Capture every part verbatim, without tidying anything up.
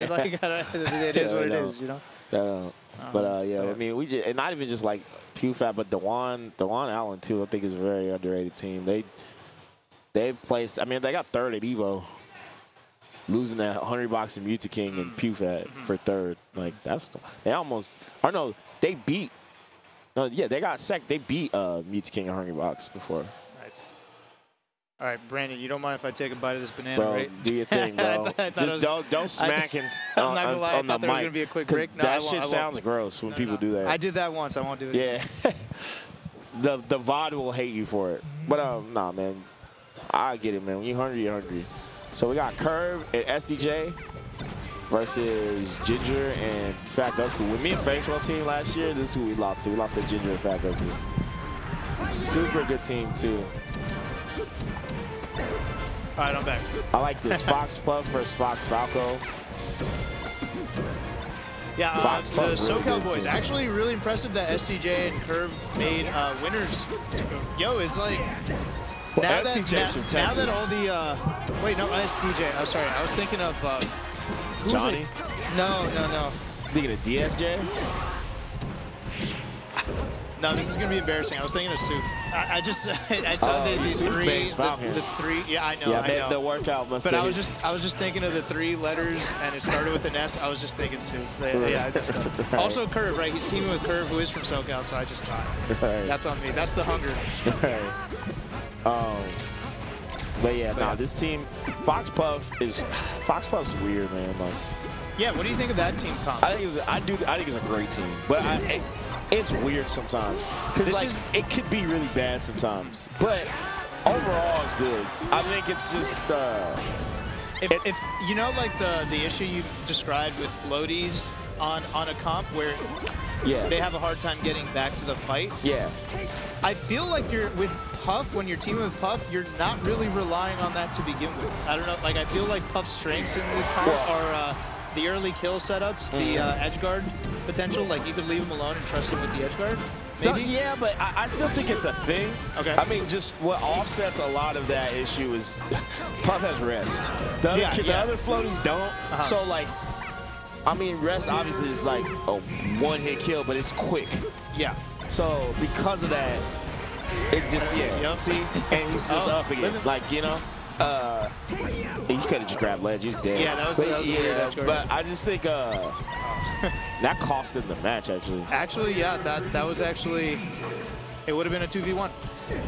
It's like, it is what it is, you know? Uh, but, uh, yeah, yeah, I mean, we just, and not even just like PewFat, but DeJuan, DeJuan Allen, too, I think is a very underrated team. They, they placed, I mean, they got third at Evo, losing that Hungrybox and Muta King and PewFat mm-hmm. for third. Like, that's, they almost, or no, they beat, no, yeah, they got sec, they beat uh, Muta King and Hungrybox before. Nice. All right, Brandon, you don't mind if I take a bite of this banana, bro, right? Do your thing, bro. I I Just was, don't, don't smack him on, on, on the mic. I'm not going to lie, I thought there was going to be a quick break. No, that shit sounds gross when no, people no. do that. I did that once. I won't do it yeah. again. the, the V O D will hate you for it. But, um, nah, man, I get it, man. When you're hungry, you're hungry. So we got Kürv and S D J versus Ginger and Fat Goku. With me and Facewell team last year, this is who we lost to. We lost to Ginger and Fat Goku. Super good team, too. All right, I'm back. I like this Fox Puff versus Fox Falco. Yeah, uh, Fox Puff, the SoCal boys, actually really impressive that S D J and Kürv made uh, winners. Yo, it's like, well, now, that, now, now that all the, uh, wait, no, S D J, I'm oh, sorry, I was thinking of, uh, who's Johnny? Like, no, no, no. Thinking of D S J? No, this is going to be embarrassing. I was thinking of Soof. I, I just, I saw oh, the, the three, the, the three, yeah, I know, yeah, I know. The workout must but I was just, I was just thinking of the three letters, and it started with an S. I was just thinking Soof. Right. Yeah, I messed up. Right. Also Kürv, right? He's teaming with Kürv, who is from SoCal, so I just thought, right. that's on me. That's the hunger. Right. Um, but yeah, but nah, yeah. this team, Fox Puff is, Fox Puff's weird, man. Like, yeah, what do you think of that team, Comp? I think it's, I do, I think it's a great team, but I. It, It's weird sometimes. This like, is it could be really bad sometimes, but overall it's good. I think it's just uh, if, it, if you know, like the the issue you described with floaties on on a comp where yeah. they have a hard time getting back to the fight. Yeah, I feel like you're with Puff when you're teaming with Puff, you're not really relying on that to begin with. I don't know. Like I feel like Puff's strengths in the comp yeah. are. Uh, The early kill setups, mm-hmm. the uh, edge guard potential, like you could leave him alone and trust him with the edge guard. Maybe? So, yeah, but I, I still think it's a thing. Okay. I mean, just what offsets a lot of that issue is Puff has rest. The other, yeah, the yeah. other floaties don't. Uh-huh. So like, I mean, rest obviously is like a one-hit kill, but it's quick. Yeah. So because of that, it just yeah. yeah. See, and he's just oh, up again, living. Like you know. Uh, he could have just grabbed ledge. He's dead. Yeah, that was, but, that was yeah, weird. Edge guard. But I just think uh, that cost him the match, actually. Actually, yeah, that that was actually it would have been a two v one.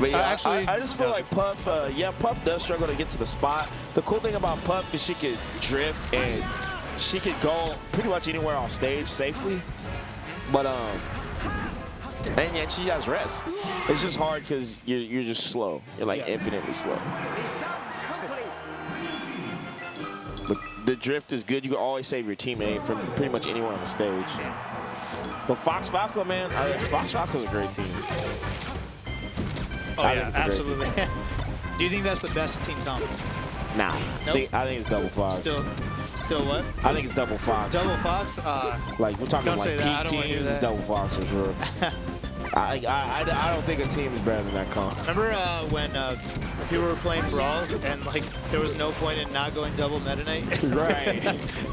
But yeah, uh, actually, I, I just feel yeah. like Puff. Uh, yeah, Puff does struggle to get to the spot. The cool thing about Puff is she could drift and she could go pretty much anywhere off stage safely. But um, and yet she has rest. It's just hard because you're you're just slow. You're like yeah. infinitely slow. But the drift is good. You can always save your teammate from pretty much anyone on the stage. But Fox Falco, man, I, Fox Falco's a great team. Oh, I yeah, think absolutely. Team. Do you think that's the best team comp? Nah. Nope. Think, I think it's double Fox. Still, still what? I think it's double Fox. Double Fox? Uh, like, we're talking like peak teams, it's double Fox for sure. I, I, I don't think a team is better than that comp. Remember uh, when uh, people were playing Brawl and like there was no point in not going double Meta Knight? Right.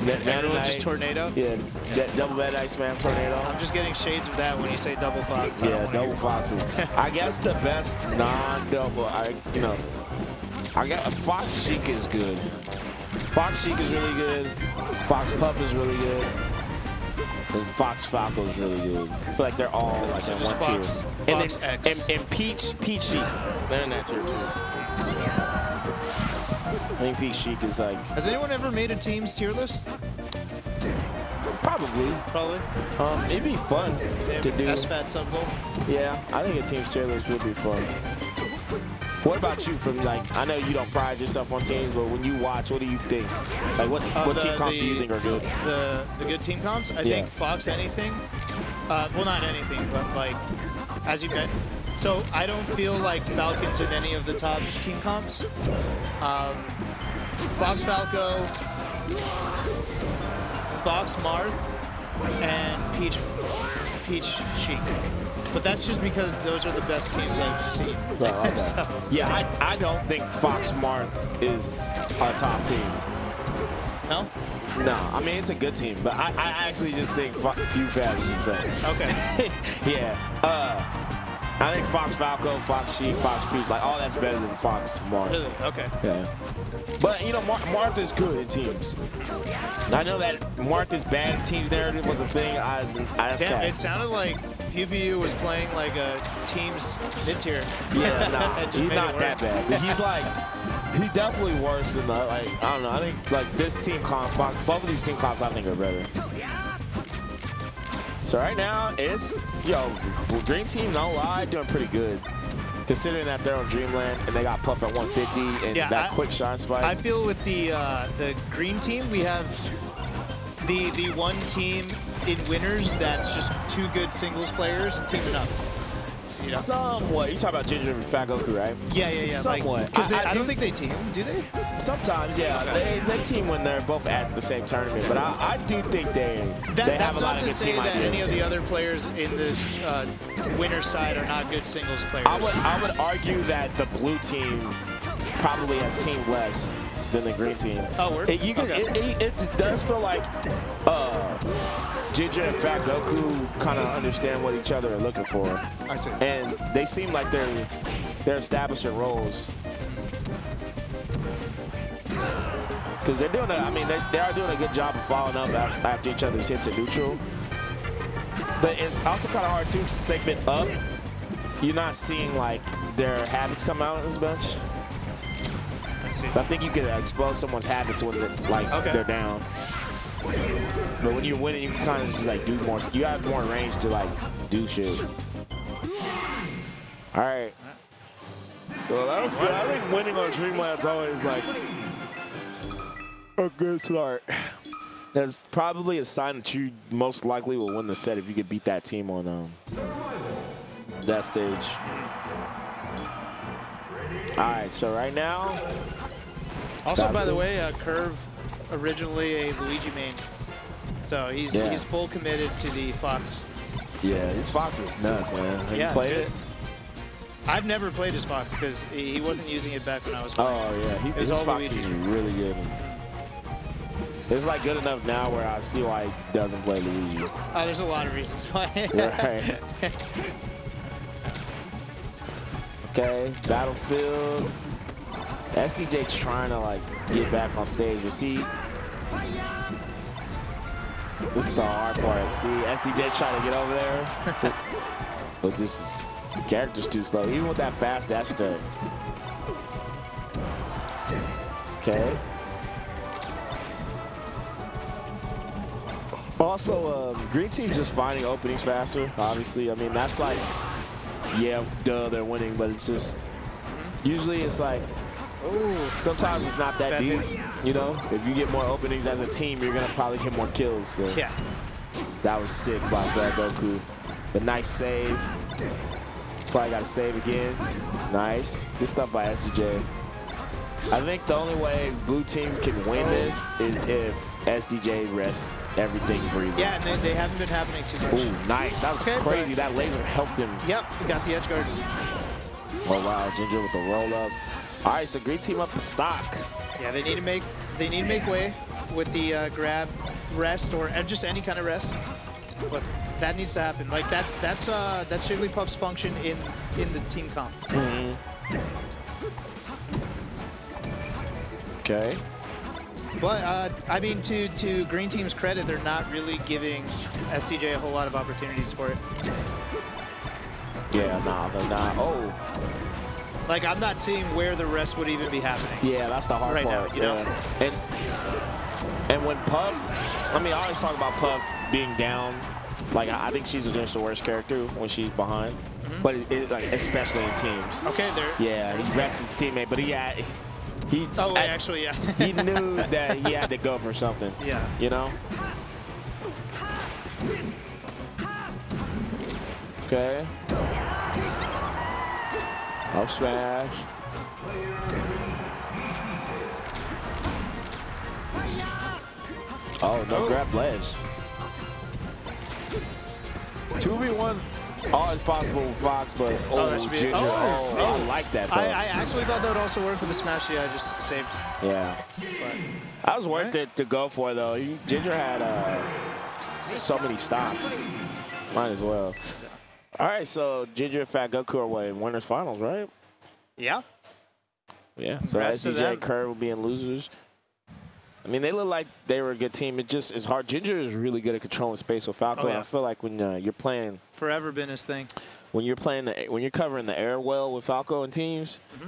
Meta Knight. Just tornado? Yeah, yeah. double Meta Knight spam tornado. I'm just getting shades of that when you say double Fox. Yeah, double Fox is. I guess the best non-double, I you know, I got Fox Sheik is good. Fox Sheik is really good. Fox Puff is really good. And Fox Falco is really good. I feel like they're all like so in one Fox, tier. And, Fox then, X. and and Peach, Peach Sheik, they're in that tier too. I think Peach Sheik is like. Has anyone ever made a team's tier list? Probably. Probably. Um, it'd be fun yeah, to do. S F A T Sub Bowl. Yeah, I think a team's tier list would be fun. What about you from like, I know you don't pride yourself on teams, but when you watch, what do you think? Like what, uh, what the, team comps the, do you think are good? The, the good team comps? I yeah. think Fox anything. Uh, well, not anything, but like, as you bet. So I don't feel like Falcon's in any of the top team comps. Um, Fox Falco, Fox Marth, and Peach, Peach Sheik. But that's just because those are the best teams I've seen. Right, okay. so. Yeah, I, I don't think Fox Marth is our top team. No? No, I mean, it's a good team, but I, I actually just think PewFat is insane. Okay. Yeah. Uh, I think Fox Falco, Fox Sheep, Fox Peach, like all that's better than Fox Marth. Really? Okay. Yeah. But, you know, Mar Marth is good in teams. And I know that Marth is bad in teams narrative was a thing I, I asked Damn, It sounded like P B U was playing like a team's mid-tier. Yeah, nah, he's not that bad. But he's like, he's definitely worse than the, like, I don't know, I think like this team comp, both of these team comps I think are better. So right now it's, yo, green team, no lie, doing pretty good. Considering that they're on Dreamland and they got Puff at one fifty and yeah, that I, quick shine spike. I feel with the uh, the green team, we have the the one team in winners that's just two good singles players teaming up. You know? Somewhat. You talk about Ginger and Fat Goku, right? Yeah, yeah, yeah. Somewhat. Because like, I, I, I don't do, think they team, do they? Sometimes, yeah. Okay. They, they team when they're both at the same tournament, but I, I do think they, that, they have a lot of good team ideas. That's not to say that any of the other players in this uh, winner side are not good singles players. I would, I would argue that the blue team probably has teamed less than the green team. Oh, we're it, you can, okay. it, it, it does feel like uh, Ginger and Fat Goku kind of understand what each other are looking for. I see. And they seem like they're, they're establishing roles. Because they're doing a, I mean, they, they are doing a good job of following up after each other's hits at neutral. But it's also kind of hard, too, since they've been up. You're not seeing, like, their habits come out as much. I see. So I think you can expose someone's habits when they're, like, okay. they're down. But when you're winning, you can kind of just like do more. You have more range to like do shit. All right. So that was good. I think winning on Dreamland's always like a good start. That's probably a sign that you most likely will win the set if you could beat that team on um, that stage. All right. So right now. Also, by the way, uh, Kürv. Originally a Luigi main, so he's yeah. he's full committed to the Fox. Yeah, his Fox is nuts, man. Have yeah, you played it? I've never played his Fox because he wasn't using it back when I was playing. Oh yeah, he's, his Fox Luigi. Is really good. It's like good enough now where I see why he doesn't play Luigi. Oh, there's a lot of reasons why. Right. Okay, Battlefield. S D J trying to like get back on stage, but see, this is the hard part. See, S D J trying to get over there, but this character's too slow, even with that fast dash attack. Okay. Also, um, green team's just finding openings faster. Obviously, I mean that's like, yeah, duh, they're winning, but it's just usually it's like. Ooh, sometimes it's not that deep, you know? If you get more openings as a team, you're gonna probably get more kills. So. Yeah. That was sick by Fat Goku. But nice save. Probably gotta save again. Nice. Good stuff by S D J. I think the only way blue team can win oh. this is if S D J rests everything breathing. Yeah, and they, they haven't been happening too much. Ooh, nice. That was okay, crazy. That laser helped him. Yep, he got the edge guard. Oh wow, Ginger with the roll up. All right, so green team up the stock. Yeah, they need to make they need to make way with the uh, grab, rest, or just any kind of rest. But that needs to happen. Like that's that's uh, that's Jigglypuff's function in in the team comp. Mm-hmm. Okay. But uh, I mean, to to green team's credit, they're not really giving S D J a whole lot of opportunities for it. Yeah, nah, they're not. Oh. Like, I'm not seeing where the rest would even be happening. Yeah, that's the hard right part. Now, you know? Yeah. And, and when Puff, I mean, I always talk about Puff being down. Like, I think she's just the worst character when she's behind. Mm-hmm. But it, it, like, especially in teams. Okay, there. Yeah, he rests his teammate, but he had, he, oh, wait, I, actually, yeah. he knew that he had to go for something. Yeah. You know? Okay. Up smash. Oh, no oh. grab ledge. two v one's all is possible with Fox, but oh, oh Ginger. Oh, oh, oh, I like that, though. I, I actually thought that would also work with the smash. Yeah, I just saved. Yeah. But. That was worth it to go for, though. He, Ginger had uh, so many stops. Might as well. All right, so Ginger and Fat Goku are away in winners finals, right? Yeah. Yeah, so S D J and Kürv will be in losers. I mean, they look like they were a good team. It just is hard. Ginger is really good at controlling space with Falco. Oh, yeah. I feel like when uh, you're playing... Forever been his thing. When you're playing, the, when you're covering the air well with Falco and teams, mm-hmm.